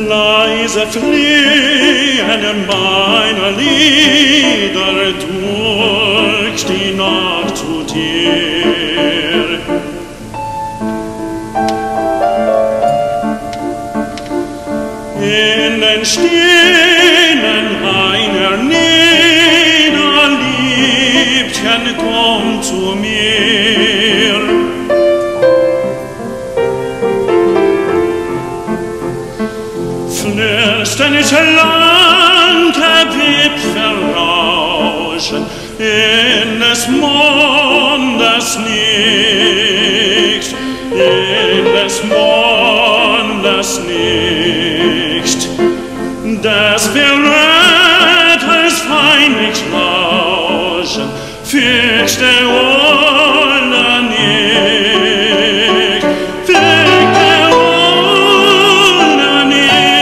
leise fliehen meine Lieder durch die Nacht zu dir. In den Sternen einer Niederliebchen, komm zu mir. Flüsternd schlanke Wipfel rauschen in des Mondes Licht, in des Mondes Licht, dass wir rettels feindlich lauschen, fürchte ohne nicht, fürchte ohne nicht.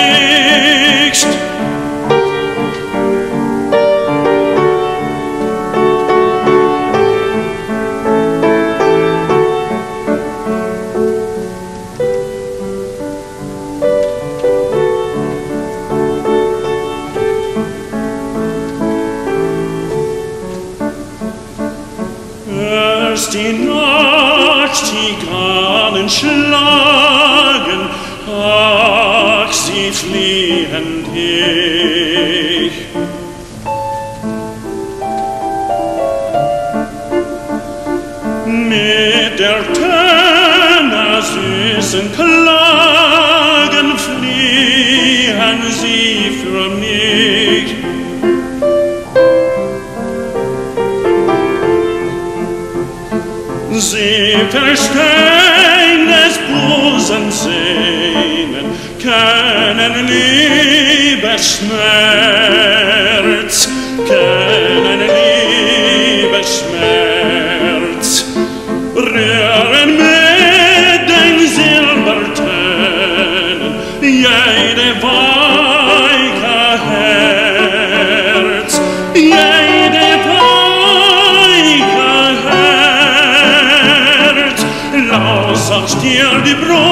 Erst die Nachtigallen schlagen, ach, sie fliehen dich. Mit der Töne süßen Klagen fliehen sie für mich. Sie verstehen des Busen Sehnen, kennen Liebesschmerz, kennen Liebesschmerz, rühren mit den Silbertönen jede weiche Herz, lass auf dir die Brust.